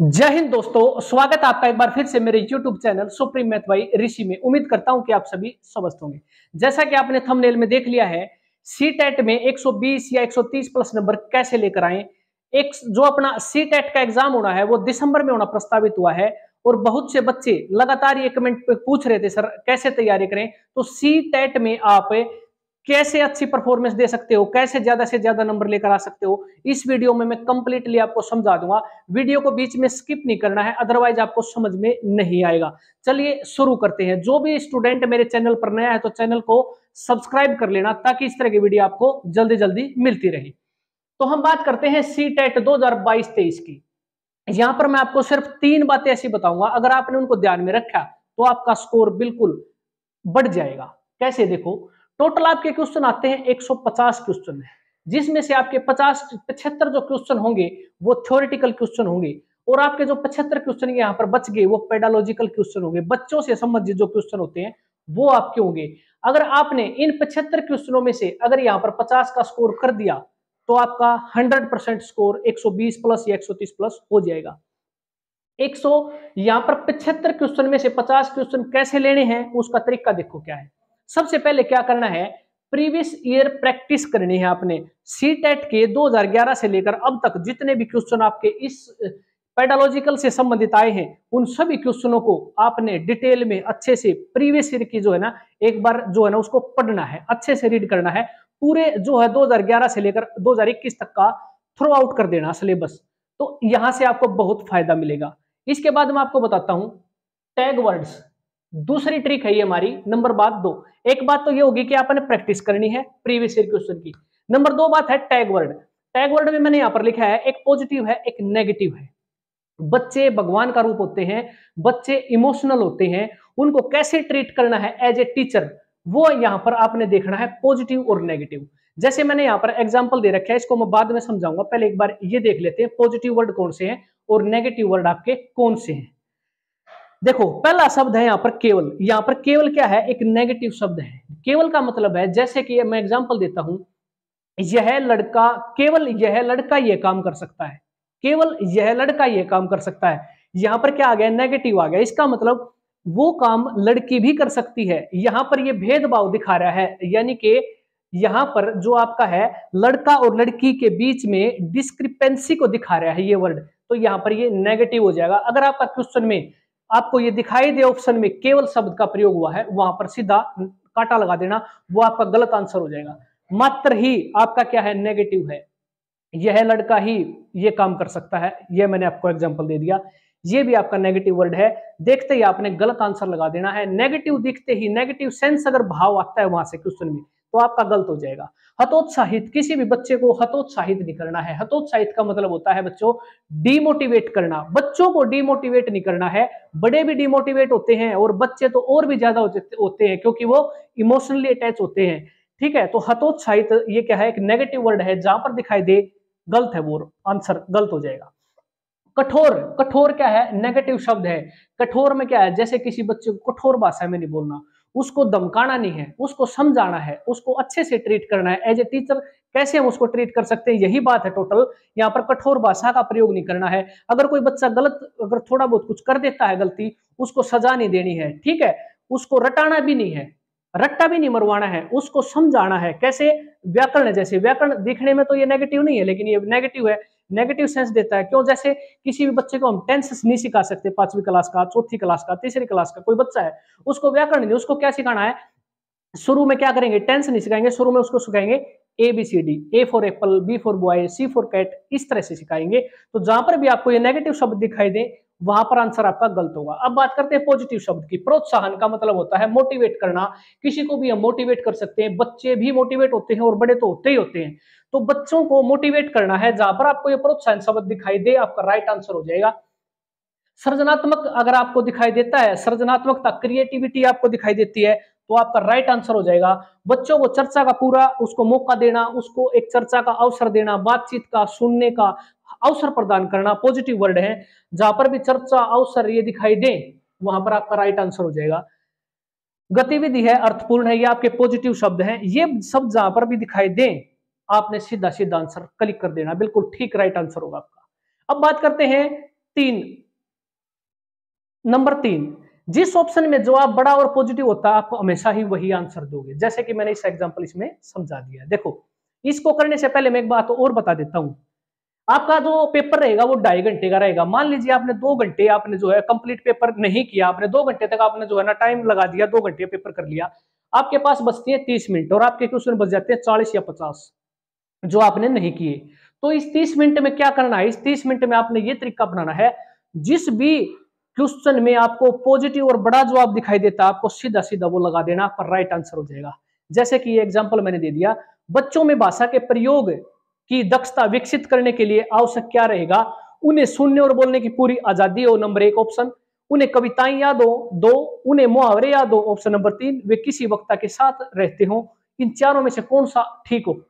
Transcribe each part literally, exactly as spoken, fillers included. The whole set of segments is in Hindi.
जय हिंद दोस्तों, स्वागत है आपका एक बार फिर से मेरे YouTube channel supreme math by Rishi में। उम्मीद करता हूं कि आप सभी स्वस्थ होंगे। जैसा कि आपने थंबनेल में देख लिया है, सीटेट में एक सौ बीस या एक सौ तीस प्लस नंबर कैसे लेकर आए। एक जो अपना सीटेट का एग्जाम होना है वो दिसंबर में होना प्रस्तावित हुआ है और बहुत से बच्चे लगातार ये कमेंट पे पूछ रहे थे, सर कैसे तैयारी करें। तो सीटेट में आप कैसे अच्छी परफॉर्मेंस दे सकते हो, कैसे ज्यादा से ज्यादा नंबर लेकर आ सकते हो, इस वीडियो में मैं कंप्लीटली आपको समझा दूंगा। वीडियो को बीच में स्किप नहीं करना है, अदरवाइज आपको समझ में नहीं आएगा। चलिए शुरू करते हैं। जो भी स्टूडेंट मेरे चैनल पर नया है तो चैनल को सब्सक्राइब कर लेना ताकि इस तरह की वीडियो आपको जल्दी जल्दी मिलती रहे। तो हम बात करते हैं सीटेट दो हजार बाईस तेईस की। यहां पर मैं आपको सिर्फ तीन बातें ऐसी बताऊंगा, अगर आपने उनको ध्यान में रखा तो आपका स्कोर बिल्कुल बढ़ जाएगा। कैसे, देखो टोटल आपके क्वेश्चन आते हैं एक सौ पचास क्वेश्चन, जिसमें से आपके पचास पचहत्तर जो क्वेश्चन होंगे वो थ्योरेटिकल क्वेश्चन होंगे और आपके जो पचहत्तर क्वेश्चन यहाँ पर बच गए वो पेडालॉजिकल क्वेश्चन होंगे, बच्चों से संबंधित जो क्वेश्चन होते हैं वो आपके होंगे। अगर आपने इन पचहत्तर क्वेश्चनों में से अगर यहाँ पर पचास का स्कोर कर दिया तो आपका हंड्रेड परसेंट स्कोर एक सौ बीस प्लस या एक सौ तीस प्लस हो जाएगा। एक सौ यहाँ पर पचहत्तर क्वेश्चन में से पचास क्वेश्चन कैसे लेने हैं उसका तरीका देखो क्या है। सबसे पहले क्या करना है, प्रीवियस ईयर प्रैक्टिस करनी है आपने। सीटेट के दो हजार ग्यारह से लेकर अब तक जितने भी क्वेश्चन आपके इस पेडालॉजिकल से संबंधित आए हैं उन सभी क्वेश्चनों को आपने डिटेल में अच्छे से प्रीवियस ईयर की जो है ना एक बार जो है ना उसको पढ़ना है, अच्छे से रीड करना है। पूरे जो है दो हजार ग्यारह से लेकर दो हजार इक्कीस तक का थ्रू आउट कर देना सिलेबस, तो यहाँ से आपको बहुत फायदा मिलेगा। इसके बाद मैं आपको बताता हूँ टैग वर्ड्स, दूसरी ट्रिक है ये हमारी। नंबर बात दो, एक बात तो ये होगी कि आपने प्रैक्टिस करनी है प्रीवियस ईयर क्वेश्चन की। नंबर दो बात है टैग वर्ड। टैग वर्ड में मैंने यहाँ पर लिखा है, एक पॉजिटिव है एक नेगेटिव है। बच्चे भगवान का रूप होते हैं, बच्चे इमोशनल होते हैं, उनको कैसे ट्रीट करना है एज ए टीचर वो यहाँ पर आपने देखना है, पॉजिटिव और नेगेटिव। जैसे मैंने यहाँ पर एग्जाम्पल दे रखे है, इसको मैं बाद में समझाऊंगा, पहले एक बार ये देख लेते हैं पॉजिटिव वर्ड कौन से हैं और नेगेटिव वर्ड आपके कौन से हैं। देखो पहला शब्द है यहाँ पर केवल। यहाँ पर केवल क्या है, एक नेगेटिव शब्द है। केवल का मतलब है, जैसे कि मैं एग्जांपल देता हूं, यह लड़का केवल यह लड़का यह काम कर सकता है, केवल यह लड़का यह काम कर सकता है। यहाँ पर क्या आ गया, नेगेटिव आ गया। इसका मतलब वो काम लड़की भी कर सकती है। यहाँ पर यह भेदभाव दिखा रहा है, यानी कि यहाँ पर जो आपका है लड़का और लड़की के बीच में डिस्क्रिपेंसी को दिखा रहा है ये वर्ड, तो यहाँ पर ये नेगेटिव हो जाएगा। अगर आपका क्वेश्चन में आपको ये दिखाई दे ऑप्शन में केवल शब्द का प्रयोग हुआ है वहां पर सीधा काटा लगा देना, वो आपका गलत आंसर हो जाएगा। मात्र ही आपका क्या है, नेगेटिव है। यह लड़का ही ये काम कर सकता है, यह मैंने आपको एग्जांपल दे दिया, ये भी आपका नेगेटिव वर्ड है। देखते ही आपने गलत आंसर लगा देना है। नेगेटिव दिखते ही नेगेटिव सेंस अगर भाव आता है वहां से क्वेश्चन में तो आपका गलत हो जाएगा। हतोत्साहित, किसी भी बच्चे को हतोत्साहित नहीं करना है। हतोत्साहित का मतलब होता है बच्चों डीमोटिवेट करना। बच्चों को डीमोटिवेट नहीं करना है, बड़े भी डीमोटिवेट होते हैं और बच्चे तो और भी ज्यादा होते हैं क्योंकि वो इमोशनली अटैच होते हैं। ठीक है, तो हतोत्साहित ये क्या है, एक नेगेटिव वर्ड है, जहां पर दिखाई दे गलत है वो आंसर गलत हो जाएगा। कठोर, कठोर क्या है, नेगेटिव शब्द है। कठोर में क्या है, जैसे किसी बच्चे को कठोर भाषा में नहीं बोलना, उसको धमकाना नहीं है, उसको समझाना है, उसको अच्छे से ट्रीट करना है एज ए टीचर, कैसे हम उसको ट्रीट कर सकते हैं, यही बात है टोटल। यहाँ पर कठोर भाषा का प्रयोग नहीं करना है। अगर कोई बच्चा गलत अगर थोड़ा बहुत कुछ कर देता है गलती, उसको सजा नहीं देनी है। ठीक है, उसको रटाना भी नहीं है, रट्टा भी नहीं मरवाना है, उसको समझाना है। कैसे, व्याकरण, जैसे व्याकरण दिखने में तो ये नेगेटिव नहीं है लेकिन ये नेगेटिव है, नेगेटिव सेंस देता है। क्यों, जैसे किसी भी बच्चे को हम टेंस नहीं सिखा सकते, पांचवी क्लास का, चौथी क्लास का, तीसरी क्लास का कोई बच्चा है, उसको व्याकरण नहीं, उसको क्या सिखाना है, शुरू में क्या करेंगे, टेंस नहीं सिखाएंगे, शुरू में उसको सिखाएंगे A B C D, A for apple, B for boy, C for cat, इस तरह से सिखाएंगे। तो जहां पर भी आपको ये नेगेटिव शब्द दिखाई दे वहां पर आंसर आपका गलत होगा। अब बात करते हैं पॉजिटिव शब्द की। प्रोत्साहन का मतलब होता है मोटिवेट करना, किसी को भी हम मोटिवेट कर सकते हैं, बच्चे भी मोटिवेट होते हैं और बड़े तो होते ही होते हैं। तो बच्चों को मोटिवेट करना है, जहां पर आपको ये प्रोत्साहन शब्द दिखाई दे आपका राइट आंसर हो जाएगा। सृजनात्मक अगर आपको दिखाई देता है, सृजनात्मकता, क्रिएटिविटी आपको दिखाई देती है तो आपका राइट आंसर हो जाएगा। बच्चों को चर्चा का पूरा उसको मौका देना, उसको एक चर्चा का अवसर देना, बातचीत का, सुनने का अवसर प्रदान करना पॉजिटिव वर्ड है। जहां पर भी चर्चा, अवसर ये दिखाई दे वहां पर आपका राइट आंसर हो जाएगा। गतिविधि है, अर्थपूर्ण है, ये आपके पॉजिटिव शब्द हैं। ये शब्द जहां पर भी दिखाई दे आपने सीधा सीधा आंसर क्लिक कर देना, बिल्कुल ठीक राइट आंसर होगा आपका। अब बात करते हैं तीन, नंबर तीन, जिस ऑप्शन में जवाब बड़ा और पॉजिटिव होता है आप हमेशा ही वही आंसर दोगे, जैसे कि मैंने इस एग्जांपल इसमें समझा दिया। देखो इसको करने से पहले मैं एक बात और बता देता हूं, आपका जो पेपर रहेगा वो ढाई घंटे का रहेगा। मान लीजिए आपने दो घंटे आपने जो है कंप्लीट पेपर नहीं किया, आपने दो घंटे तक आपने जो है ना टाइम लगा दिया, दो घंटे पेपर कर लिया, आपके पास बचती है तीस मिनट और आपके क्वेश्चन बच जाते हैं चालीस या पचास जो आपने नहीं किए। तो इस तीस मिनट में क्या करना है, इस तीस मिनट में आपने ये तरीका अपनाना है, जिस भी क्वेश्चन में आपको पॉजिटिव और बड़ा जवाब दिखाई देता है आपको सीधा सीधा वो लगा देना, आपका राइट आंसर हो जाएगा। जैसे कि ये एग्जांपल मैंने दे दिया, बच्चों में भाषा के प्रयोग की दक्षता विकसित करने के लिए आवश्यक क्या रहेगा, उन्हें सुनने और बोलने की पूरी आजादी हो, नंबर एक ऑप्शन, उन्हें कविताएं याद हो, दो, उन्हें मुहावरे याद हो, ऑप्शन नंबर तीन, वे किसी वक्ता के साथ रहते हो। इन चारों में से कौन सा ठीक हो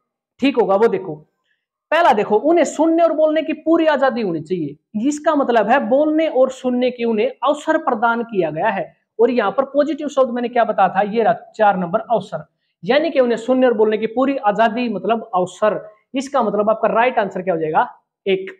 ठीक होगा वो देखो। पहला देखो, उन्हें सुनने और बोलने की पूरी आजादी होनी चाहिए, इसका मतलब है बोलने और सुनने की उन्हें अवसर प्रदान किया गया है। और यहाँ पर पॉजिटिव शब्द मैंने क्या बताया था, ये रहा चार नंबर अवसर, यानी कि उन्हें सुनने और बोलने की पूरी आजादी मतलब अवसर। इसका मतलब आपका राइट आंसर क्या हो जाएगा, एक,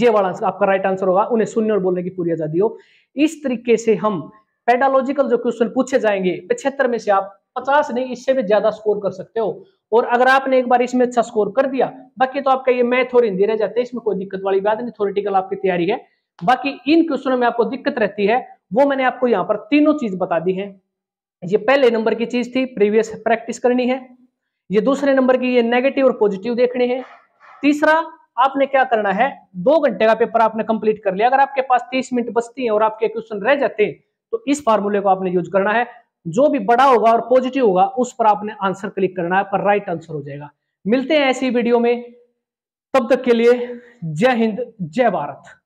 ये वाला आंसर आपका राइट आंसर होगा, उन्हें सुनने और बोलने की पूरी आजादी हो। इस तरीके से हम पेडालॉजिकल जो क्वेश्चन पूछे जाएंगे पचहत्तर में से आप पचास नहीं इससे भी ज्यादा स्कोर कर सकते हो। और अगर आपने एक बार इसमें अच्छा स्कोर कर दिया, बाकी तो आपका ये मैथ और हिंदी रह जाते हैं, इसमें कोई दिक्कत वाली बात नहीं, थ्योरेटिकल आपकी तैयारी है। बाकी इन क्वेश्चनों में आपको दिक्कत रहती है वो मैंने आपको यहाँ पर तीनों चीज बता दी है। ये पहले नंबर की चीज थी प्रीवियस प्रैक्टिस करनी है, ये दूसरे नंबर की ये नेगेटिव और पॉजिटिव देखने हैं, तीसरा आपने क्या करना है, दो घंटे का पेपर आपने कंप्लीट कर लिया, अगर आपके पास तीस मिनट बचती है और आपके क्वेश्चन रह जाते हैं तो इस फार्मूले को आपने यूज करना है, जो भी बड़ा होगा और पॉजिटिव होगा उस पर आपने आंसर क्लिक करना है, पर राइट आंसर हो जाएगा। मिलते हैं ऐसी वीडियो में, तब तक के लिए जय हिंद जय भारत।